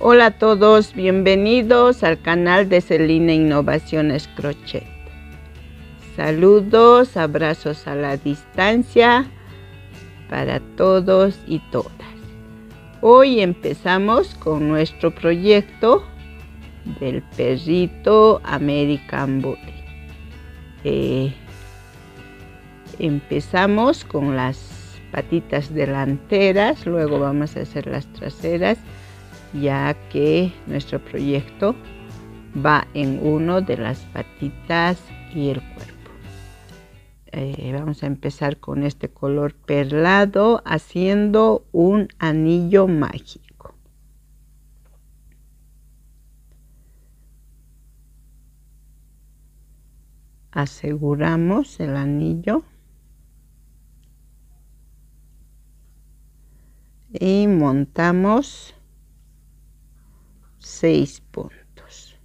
Hola a todos, bienvenidos al canal de Celina Innovaciones Crochet. Saludos, abrazos a la distancia para todos y todas. Hoy empezamos con nuestro proyecto del perrito American Bully. Empezamos con las patitas delanteras, luego vamos a hacer las traseras, ya que nuestro proyecto va en uno de las patitas y el cuerpo. Vamos a empezar con este color perlado haciendo un anillo mágico. Aseguramos el anillo y montamos 6 puntos.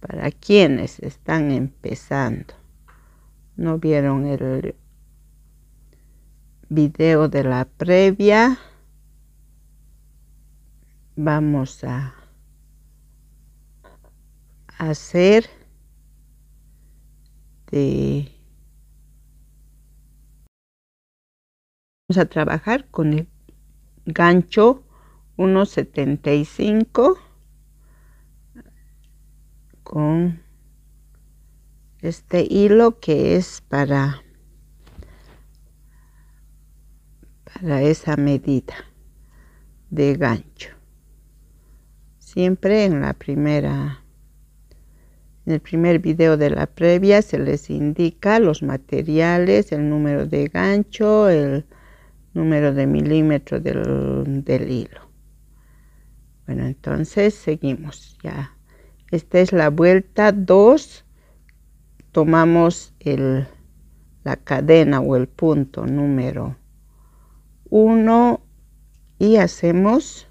Para quienes están empezando, no vieron el video de la previa, vamos a hacer vamos a trabajar con el gancho 1.75 con este hilo que es para esa medida de gancho. Siempre en el primer video de la previa se les indica los materiales, el número de gancho, el número de milímetro del hilo. Bueno, entonces seguimos ya. Esta es la vuelta 2. Tomamos la cadena o el punto número 1 y hacemos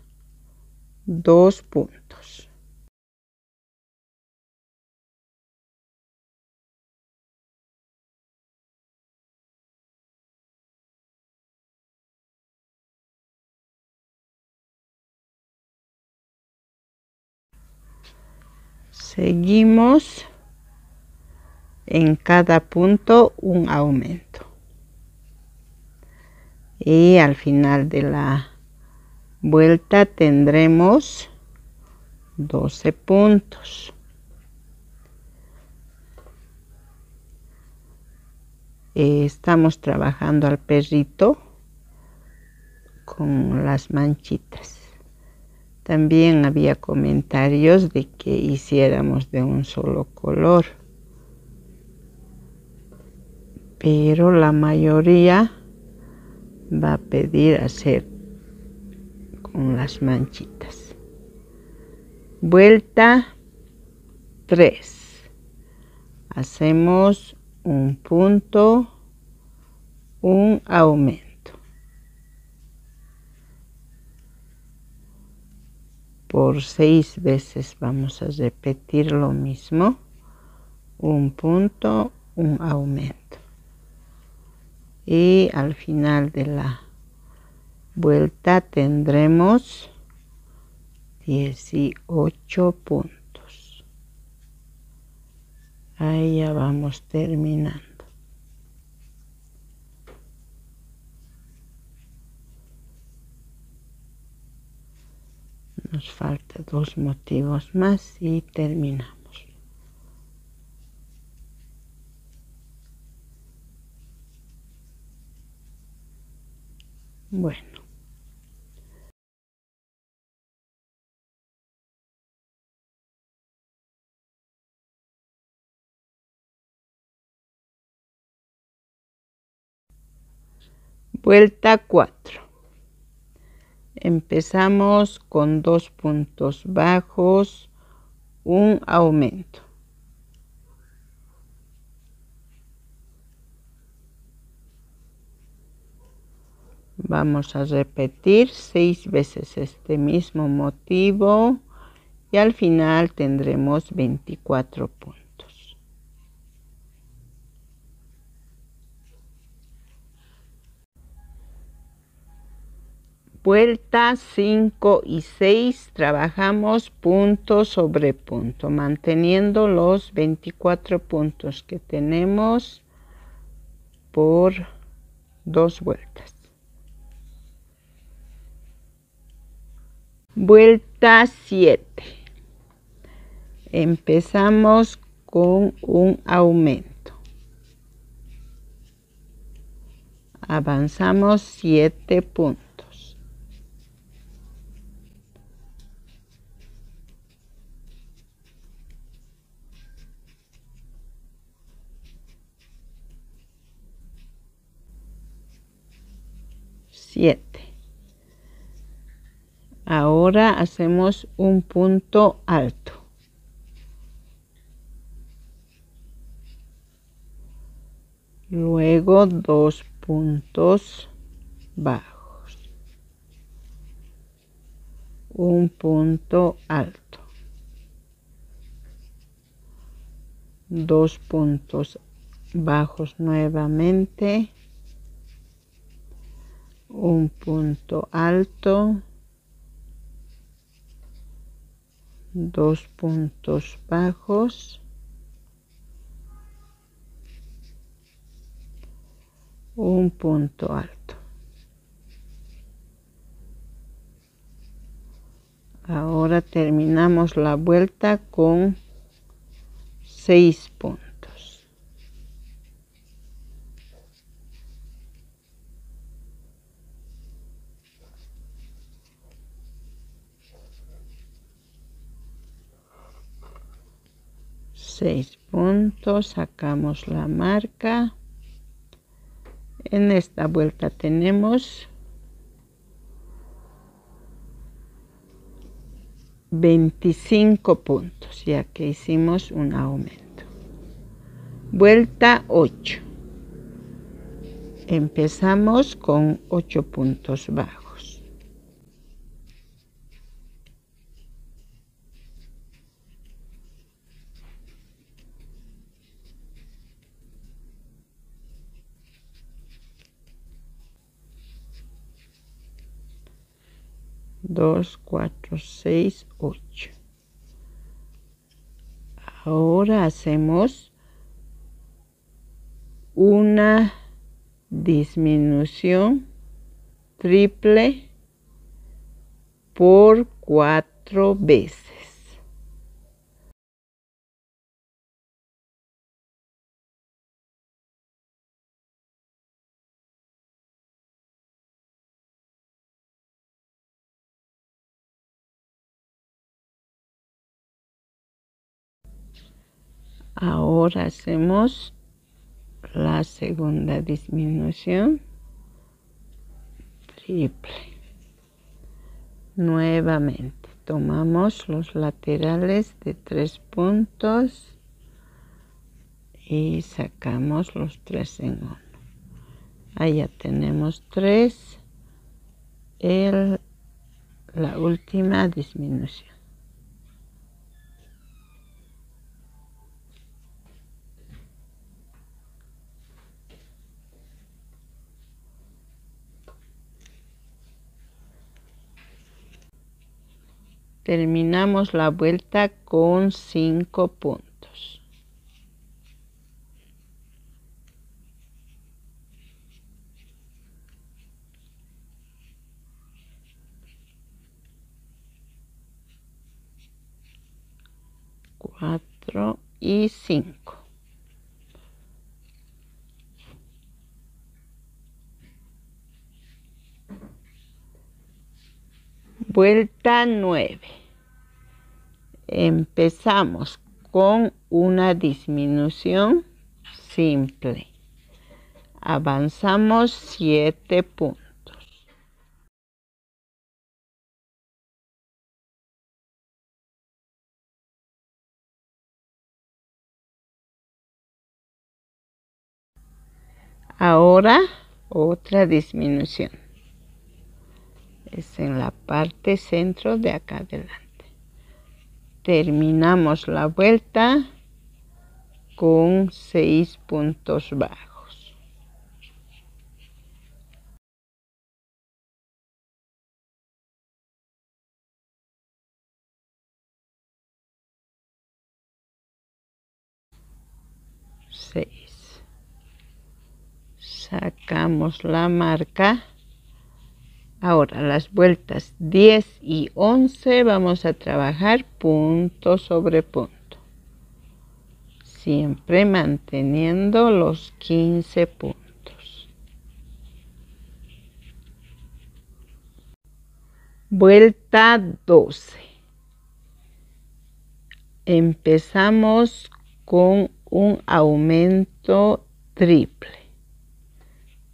2 puntos. Seguimos en cada punto un aumento y al final de la vuelta tendremos 12 puntos. Estamos trabajando al perrito con las manchitas. También había comentarios de que hiciéramos de un solo color, pero la mayoría va a pedir hacer con las manchitas. Vuelta 3. Hacemos un punto, un aumento. Por 6 veces vamos a repetir lo mismo, un punto, un aumento, y al final de la vuelta tendremos 18 puntos. Ahí ya vamos terminando. Nos faltan 2 motivos más y terminamos. Bueno. Vuelta 4. Empezamos con 2 puntos bajos, un aumento. Vamos a repetir 6 veces este mismo motivo y al final tendremos 24 puntos. vuelta 5 y 6 trabajamos punto sobre punto, manteniendo los 24 puntos que tenemos por 2 vueltas. Vuelta 7. Empezamos con un aumento. Avanzamos 7 puntos. Ahora hacemos un punto alto. Luego 2 puntos bajos. Un punto alto. 2 puntos bajos nuevamente. Un punto alto. 2 puntos bajos, un punto alto. Ahora terminamos la vuelta con 6 puntos. Sacamos la marca. En esta vuelta tenemos 25 puntos, ya que hicimos un aumento. Vuelta 8. Empezamos con 8 puntos bajos. Dos, 4, 6, 8. Ahora hacemos una disminución triple por 4 veces. Ahora hacemos la segunda disminución triple. Nuevamente tomamos los laterales de 3 puntos y sacamos los 3 en 1. Ahí ya tenemos 3. La última disminución. Terminamos la vuelta con 5 puntos. Cuatro y 5. Vuelta 9. Empezamos con una disminución simple. Avanzamos 7 puntos. Ahora otra disminución. Es en la parte centro de acá adelante. Terminamos la vuelta con 6 puntos bajos. sacamos la marca. Ahora las vueltas 10 y 11 vamos a trabajar punto sobre punto, siempre manteniendo los 15 puntos. Vuelta 12. Empezamos con un aumento triple.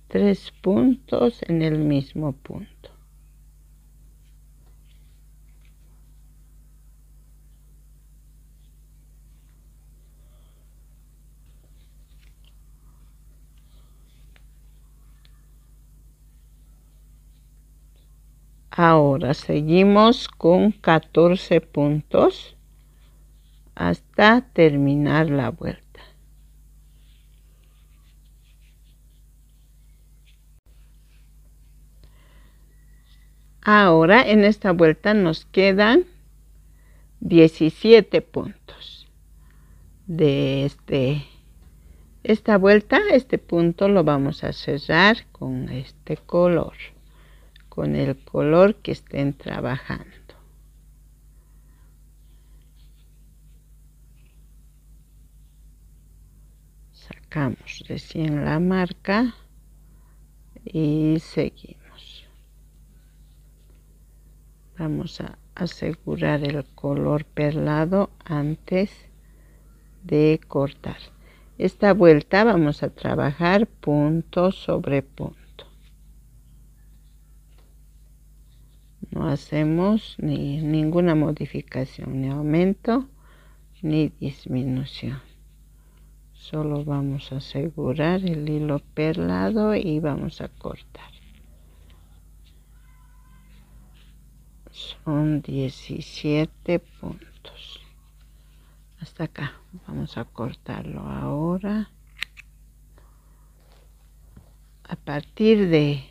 3 puntos en el mismo punto. Ahora seguimos con 14 puntos hasta terminar la vuelta. Ahora en esta vuelta nos quedan 17 puntos. De esta vuelta, este punto lo vamos a cerrar con este color, con el color que estén trabajando. Sacamos recién la marca y seguimos. Vamos a asegurar el color perlado antes de cortar. Esta vuelta vamos a trabajar punto sobre punto. No hacemos ninguna modificación, ni aumento, ni disminución. Solo vamos a asegurar el hilo perlado y vamos a cortar. Son 17 puntos. Hasta acá. Vamos a cortarlo ahora. A partir de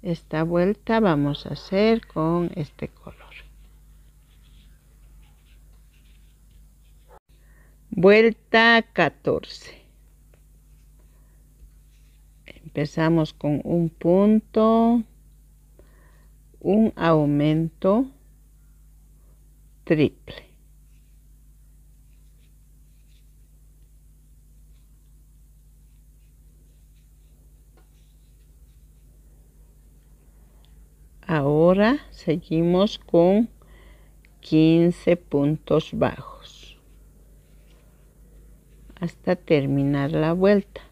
esta vuelta vamos a hacer con este color. Vuelta 14. Empezamos con un punto, un aumento triple. Ahora seguimos con 15 puntos bajos hasta terminar la vuelta.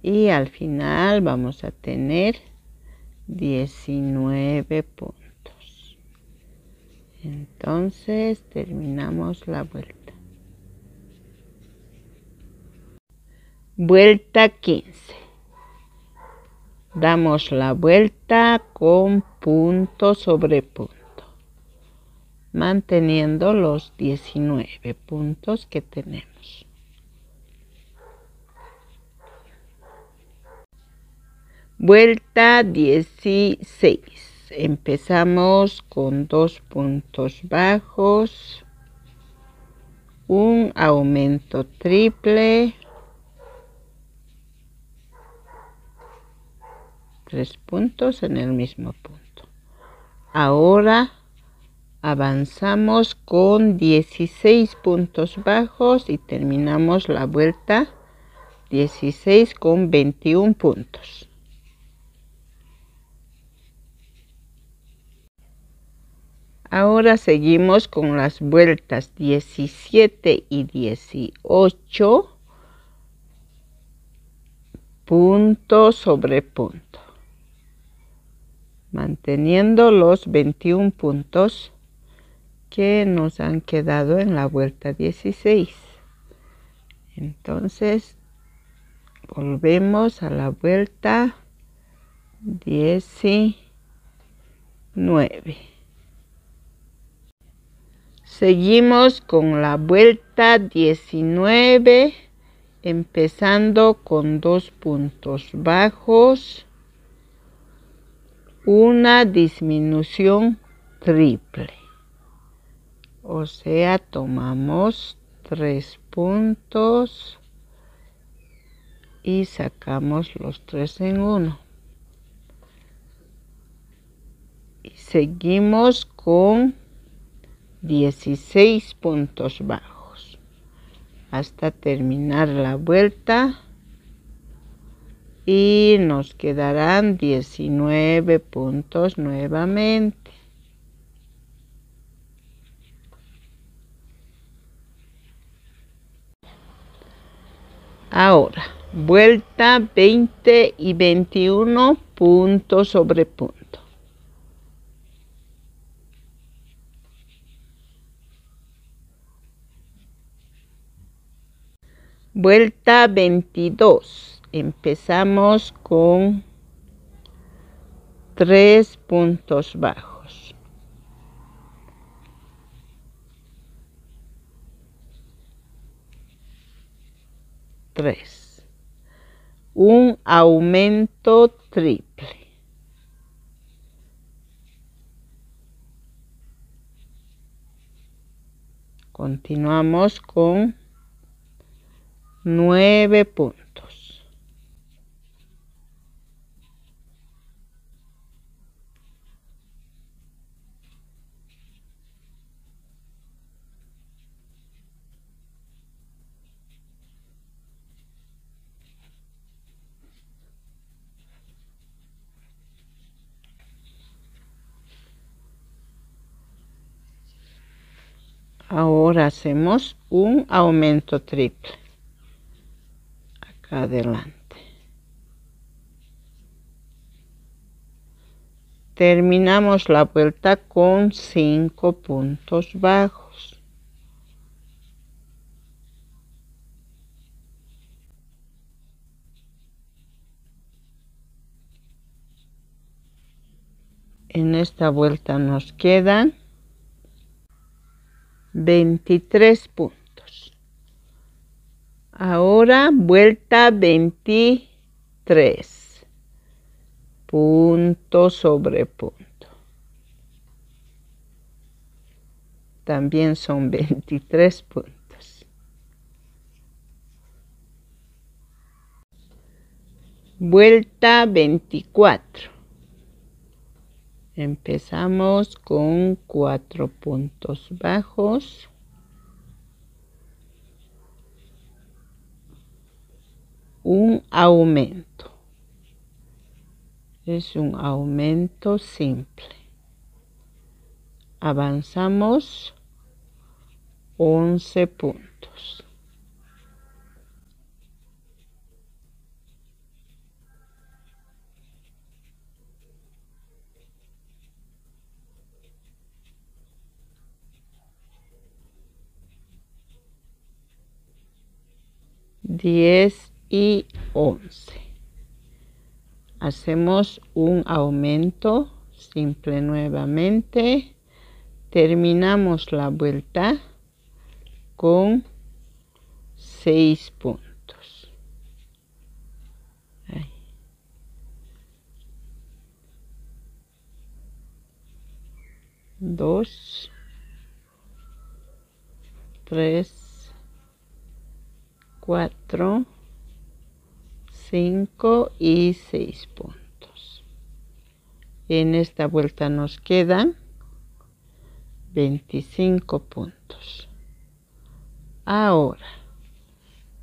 Y al final vamos a tener 19 puntos. Entonces terminamos la vuelta. Vuelta 15. Damos la vuelta con punto sobre punto, manteniendo los 19 puntos que tenemos. Vuelta 16. Empezamos con 2 puntos bajos, un aumento triple, 3 puntos en el mismo punto. Ahora avanzamos con 16 puntos bajos y terminamos la vuelta 16 con 21 puntos. Ahora seguimos con las vueltas 17 y 18, punto sobre punto, manteniendo los 21 puntos que nos han quedado en la vuelta 16. Entonces volvemos a la vuelta 19. Seguimos con la vuelta 19, empezando con 2 puntos bajos, una disminución triple, o sea, tomamos 3 puntos y sacamos los 3 en 1 y seguimos con 16 puntos bajos hasta terminar la vuelta y nos quedarán 19 puntos nuevamente. Ahora, vuelta 20 y 21 punto sobre punto. Vuelta 22. Empezamos con 3 puntos bajos. Un aumento triple. Continuamos con 9 puntos. Ahora hacemos un aumento triple acá adelante. Terminamos la vuelta con 5 puntos bajos. En esta vuelta nos quedan 23 puntos. Ahora vuelta 23. Punto sobre punto. También son 23 puntos. Vuelta 24. Empezamos con 4 puntos bajos. Un aumento. Es un aumento simple. Avanzamos 11 puntos. Diez y 11. Hacemos un aumento simple nuevamente. Terminamos la vuelta con 6 puntos. Ahí. Dos, 3, 4, 5 y 6 puntos. En esta vuelta nos quedan 25 puntos. Ahora,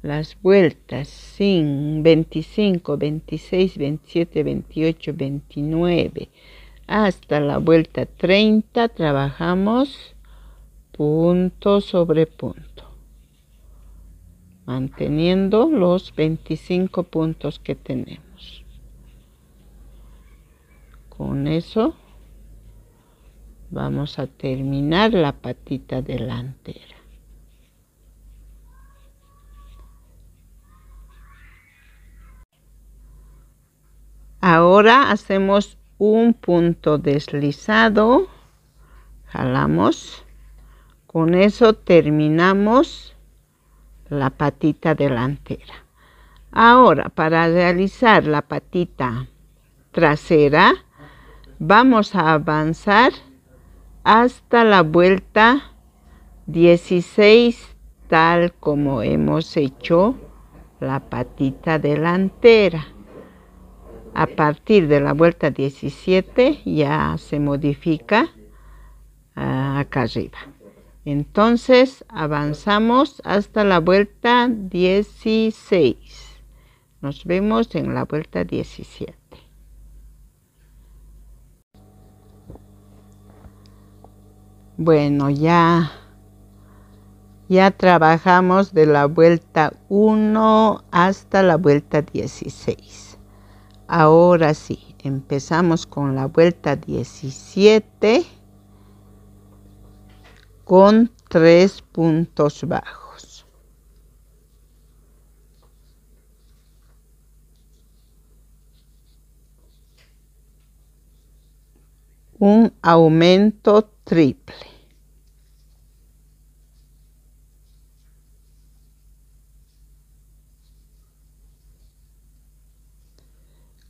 las vueltas 25, 26, 27, 28, 29 hasta la vuelta 30 trabajamos punto sobre punto, manteniendo los 25 puntos que tenemos. Con eso vamos a terminar la patita delantera. Ahora hacemos un punto deslizado, jalamos, con eso terminamos la patita delantera. Ahora, para realizar la patita trasera, vamos a avanzar hasta la vuelta 16, tal como hemos hecho la patita delantera. A partir de la vuelta 17 ya se modifica acá arriba. Entonces avanzamos hasta la vuelta 16. Nos vemos en la vuelta 17. Bueno, ya trabajamos de la vuelta 1 hasta la vuelta 16. Ahora sí, empezamos con la vuelta 17 con 3 puntos bajos. Un aumento triple.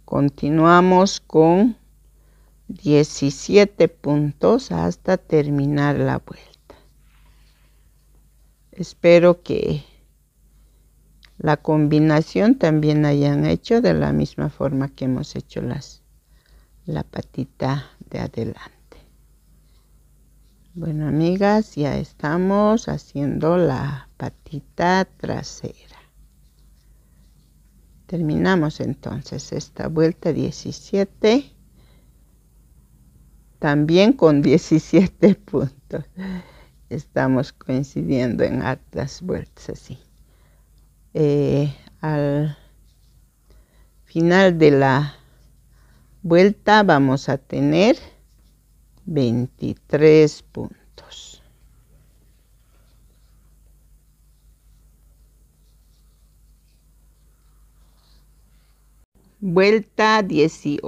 Continuamos con 17 puntos hasta terminar la vuelta. Espero que la combinación también hayan hecho de la misma forma que hemos hecho la patita de adelante. Bueno, amigas, ya estamos haciendo la patita trasera. Terminamos entonces esta vuelta 17 también con 17 puntos. Estamos coincidiendo en hartas vueltas así. Al final de la vuelta vamos a tener 23 puntos. Vuelta 18,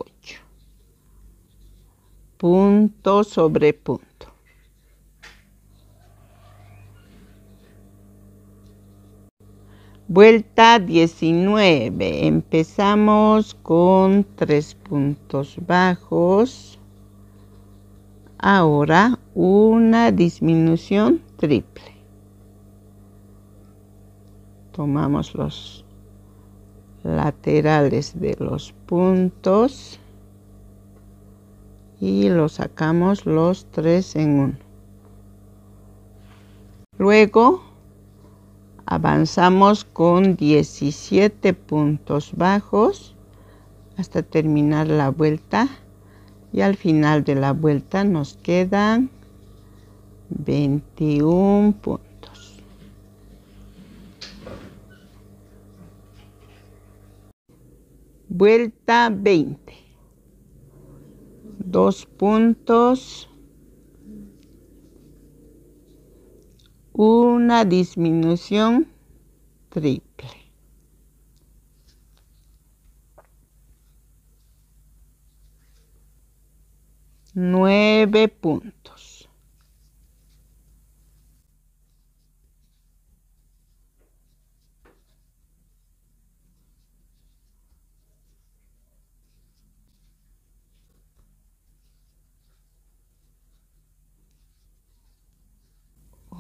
punto sobre punto. Vuelta 19, empezamos con 3 puntos bajos. Ahora una disminución triple. Tomamos los laterales de los puntos y los sacamos los 3 en 1. Luego avanzamos con 17 puntos bajos hasta terminar la vuelta, y al final de la vuelta nos quedan 21 puntos. Vuelta 20, 2 puntos, una disminución triple. Nueve puntos.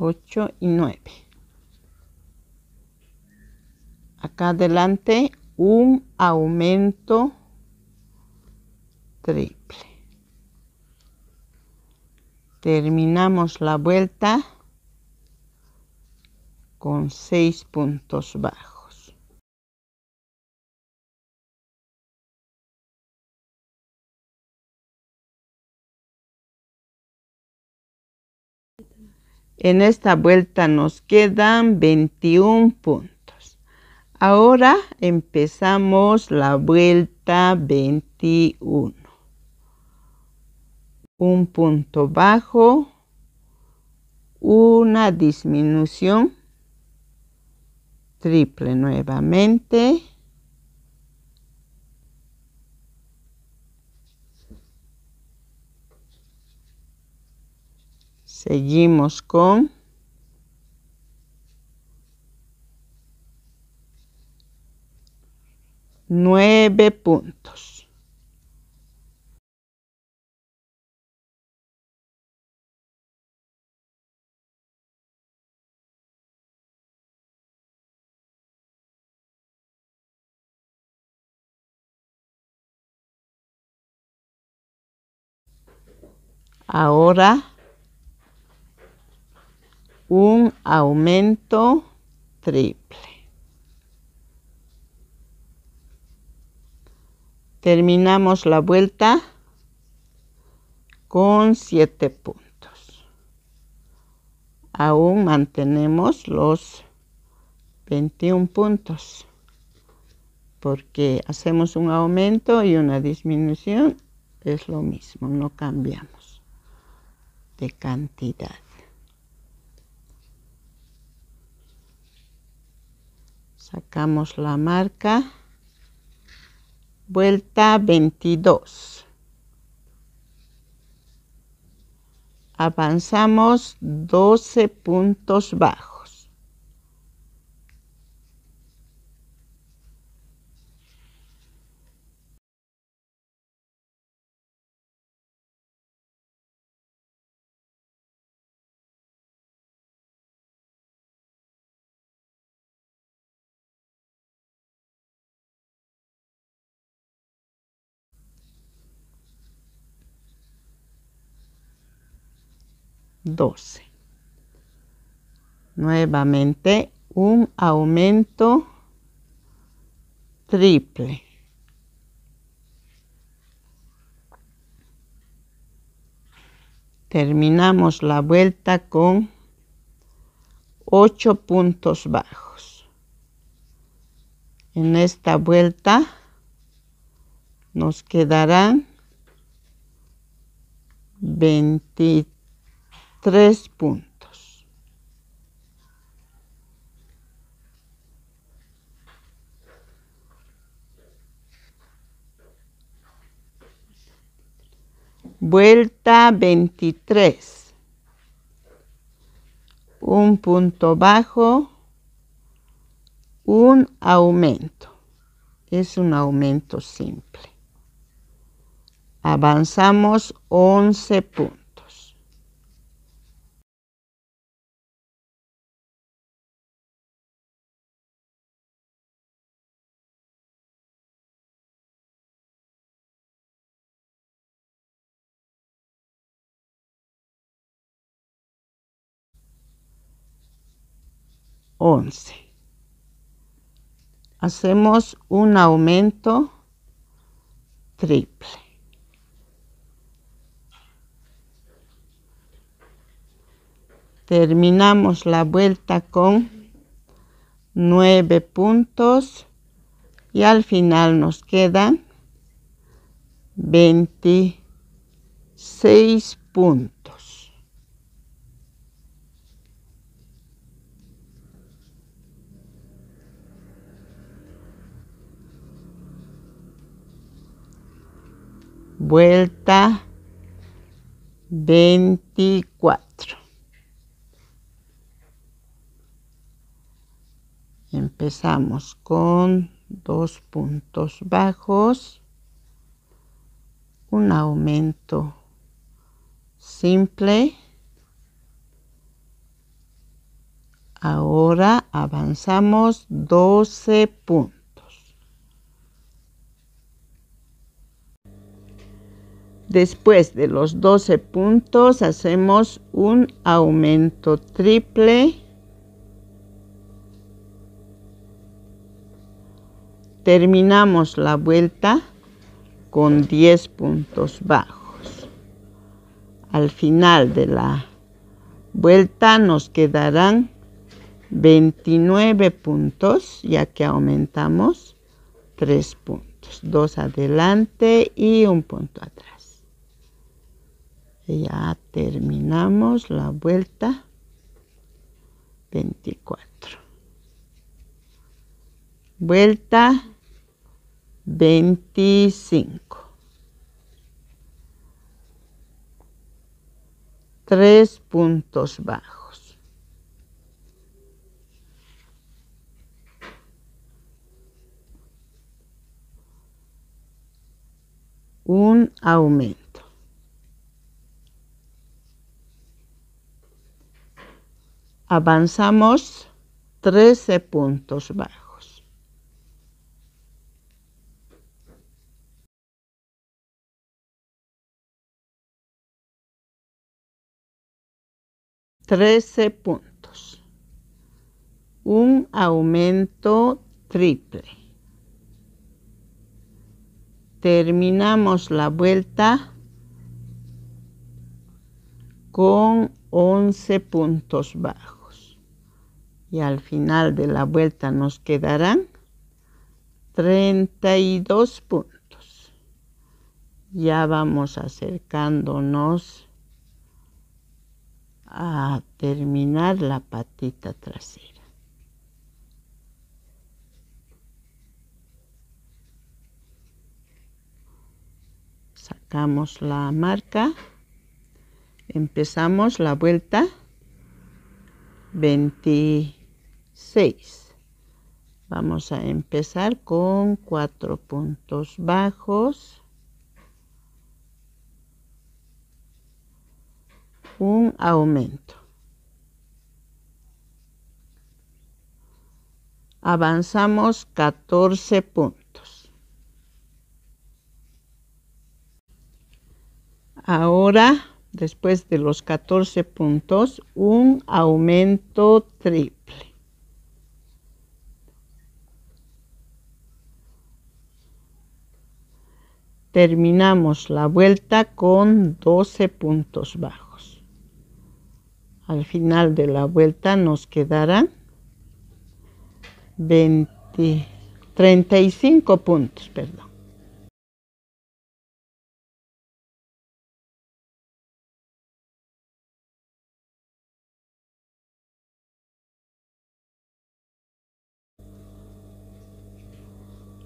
Ocho y 9. Acá adelante un aumento triple. Terminamos la vuelta con 6 puntos bajos. En esta vuelta nos quedan 21 puntos. Ahora empezamos la vuelta 21. Un punto bajo, una disminución triple nuevamente. Seguimos con 9 puntos. Ahora un aumento triple. Terminamos la vuelta con 7 puntos. Aún mantenemos los 21 puntos porque hacemos un aumento y una disminución, es lo mismo, no cambiamos de cantidad. Sacamos la marca. Vuelta 22. Avanzamos 12 puntos bajos. Nuevamente un aumento triple. Terminamos la vuelta con 8 puntos bajos. En esta vuelta nos quedarán 23 puntos. Vuelta 23. Un punto bajo, un aumento. Es un aumento simple. Avanzamos 11 puntos. Hacemos un aumento triple. Terminamos la vuelta con 9 puntos y al final nos quedan 26 puntos. Vuelta 24. Empezamos con 2 puntos bajos, un aumento simple. Ahora avanzamos 12 puntos. Después de los 12 puntos hacemos un aumento triple. Terminamos la vuelta con 10 puntos bajos. Al final de la vuelta nos quedarán 29 puntos, ya que aumentamos 3 puntos. 2 adelante y 1 punto atrás. Ya terminamos la vuelta 24. Vuelta 25. 3 puntos bajos. Un aumento. Avanzamos 13 puntos bajos. 13 puntos, un aumento triple. Terminamos la vuelta con 11 puntos bajos y al final de la vuelta nos quedarán 32 puntos. Ya vamos acercándonos a terminar la patita trasera. Sacamos la marca. Empezamos la vuelta 26. Vamos a empezar con 4 puntos bajos, un aumento. Avanzamos 14 puntos. Ahora, después de los 14 puntos, un aumento triple. Terminamos la vuelta con 12 puntos bajos. Al final de la vuelta nos quedarán 35 puntos, perdón.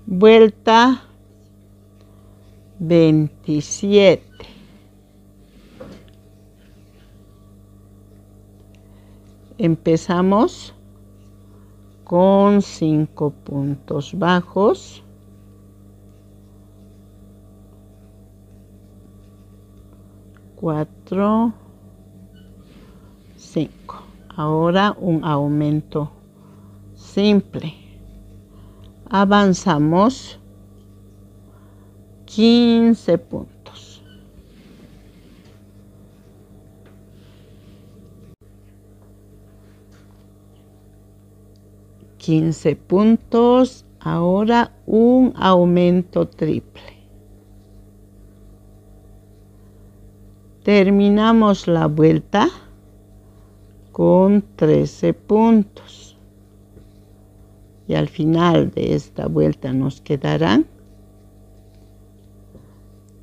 Vuelta 27. Empezamos con 5 puntos bajos, cuatro, 5. Ahora un aumento simple. Avanzamos 15 puntos. Ahora un aumento triple. Terminamos la vuelta con 13 puntos. Y al final de esta vuelta nos quedarán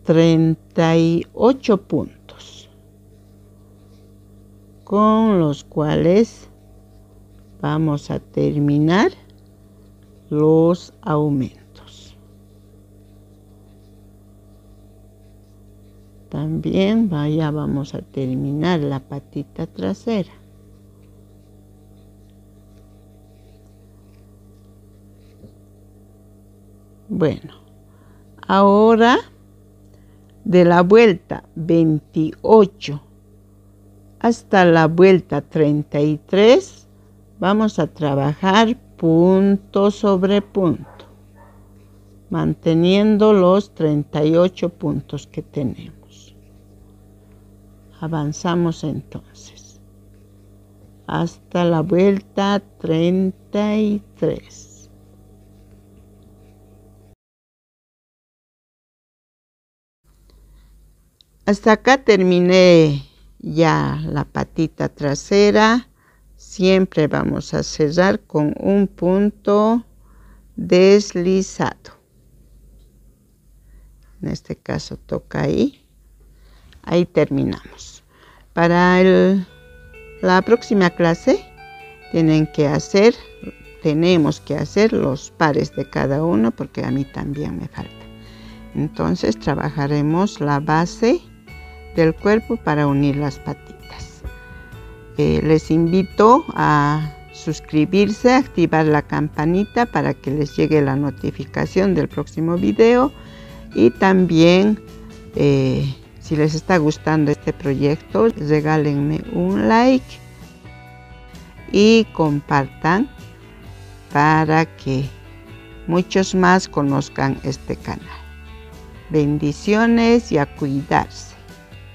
38 puntos, con los cuales vamos a terminar los aumentos. También ya vamos a terminar la patita trasera. Bueno, ahora de la vuelta 28 hasta la vuelta 33, vamos a trabajar punto sobre punto, manteniendo los 38 puntos que tenemos. Avanzamos entonces hasta la vuelta 33. Hasta acá terminé ya la patita trasera. Siempre vamos a cerrar con un punto deslizado. En este caso toca ahí. Ahí terminamos. Para la próxima clase tenemos que hacer los pares de cada uno, porque a mí también me falta. Entonces trabajaremos la base del cuerpo para unir las patitas. Les invito a suscribirse, a activar la campanita para que les llegue la notificación del próximo video, y también si les está gustando este proyecto, regálenme un like y compartan para que muchos más conozcan este canal. Bendiciones y a cuidarse.